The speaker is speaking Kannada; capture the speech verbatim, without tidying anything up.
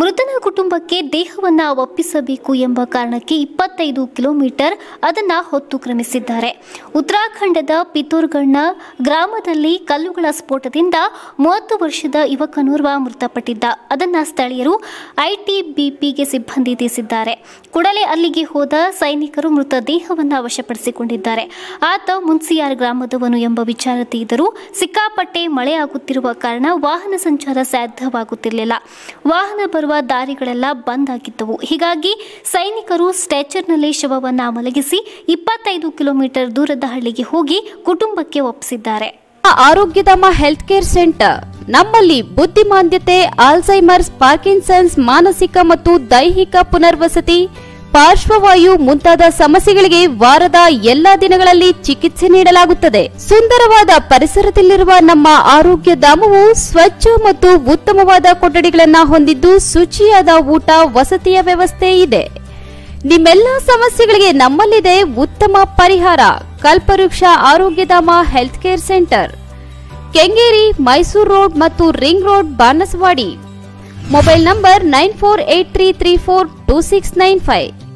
ಮೃತನ ಕುಟುಂಬಕ್ಕೆ ದೇಹವನ್ನು ಒಪ್ಪಿಸಬೇಕು ಎಂಬ ಕಾರಣಕ್ಕೆ ಇಪ್ಪತ್ತೈದು ಕಿಲೋಮೀಟರ್ ಅದನ್ನು ಹೊತ್ತು ಕ್ರಮಿಸಿದ್ದಾರೆ. ಉತ್ತರಾಖಂಡದ ಪಿತೋರ್ಗಢನ ಗ್ರಾಮದಲ್ಲಿ ಕಲ್ಲುಗಳ ಸ್ಫೋಟದಿಂದ ಮೂವತ್ತು ವರ್ಷದ ಯುವಕನೋರ್ವ ಮೃತಪಟ್ಟಿದ್ದ. ಅದನ್ನು ಸ್ಥಳೀಯರು ಐಟಿಬಿಪಿಗೆ ಸಿಬ್ಬಂದಿ ತಿಳಿಸಿದ್ದಾರೆ. ಕೂಡಲೇ ಅಲ್ಲಿಗೆ ಹೋದ ಸೈನಿಕರು ಮೃತದೇಹವನ್ನು ವಶಪಡಿಸಿಕೊಂಡಿದ್ದಾರೆ. ಆತ ಮುನ್ಸಿಯಾರ್ ಗ್ರಾಮದವನು ಎಂಬ ವಿಚಾರ ತಿಳಿದರೂ ಸಿಕ್ಕಾಪಟ್ಟೆ ಮಳೆಯಾಗುತ್ತಿರುವ ಕಾರಣ ವಾಹನ ಸಂಚಾರ ಸಾಧ್ಯವಾಗುತ್ತಿರಲಿಲ್ಲ. ವಾಹನ ದಾರಿಗಳೆಲ್ಲ ಬಂದ್ ಆಗಿದ್ದವು. ಹೀಗಾಗಿ ಸೈನಿಕರು ಸ್ಟ್ರೆಚರ್ನಲ್ಲಿ ಶವವನ್ನು ಮಲಗಿಸಿ ಇಪ್ಪತ್ತೈದು ಕಿಲೋಮೀಟರ್ ದೂರದ ಹಳ್ಳಿಗೆ ಹೋಗಿ ಕುಟುಂಬಕ್ಕೆ ಒಪ್ಪಿಸಿದ್ದಾರೆ. ಆರೋಗ್ಯಧಾಮ ಹೆಲ್ತ್ ಕೇರ್ ಸೆಂಟರ್ ನಮ್ಮಲ್ಲಿ ಬುದ್ಧಿಮಾಂದ್ಯತೆ, ಆಲ್ಝೈಮರ್ಸ್, ಪಾರ್ಕಿನ್ಸನ್ಸ್, ಮಾನಸಿಕ ಮತ್ತು ದೈಹಿಕ ಪುನರ್ವಸತಿ, ಪಾರ್ಶ್ವವಾಯು ಮುಂತಾದ ಸಮಸ್ಯೆಗಳಿಗೆ ವಾರದ ಎಲ್ಲಾ ದಿನಗಳಲ್ಲಿ ಚಿಕಿತ್ಸೆ ನೀಡಲಾಗುತ್ತದೆ. ಸುಂದರವಾದ ಪರಿಸರದಲ್ಲಿರುವ ನಮ್ಮ ಆರೋಗ್ಯ ಧಾಮವು ಸ್ವಚ್ಛ ಮತ್ತು ಉತ್ತಮವಾದ ಕೊಠಡಿಗಳನ್ನು ಹೊಂದಿದ್ದು ಶುಚಿಯಾದ ಊಟ, ವಸತಿಯ ವ್ಯವಸ್ಥೆ ಇದೆ. ನಿಮ್ಮೆಲ್ಲ ಸಮಸ್ಯೆಗಳಿಗೆ ನಮ್ಮಲ್ಲಿದೆ ಉತ್ತಮ ಪರಿಹಾರ. Kalpavriksha Arogyadhama health care centre, Kengeri, Mysore road ಮತ್ತು ring road, Banaswadi. Mobile number nine four eight three three four two six nine five.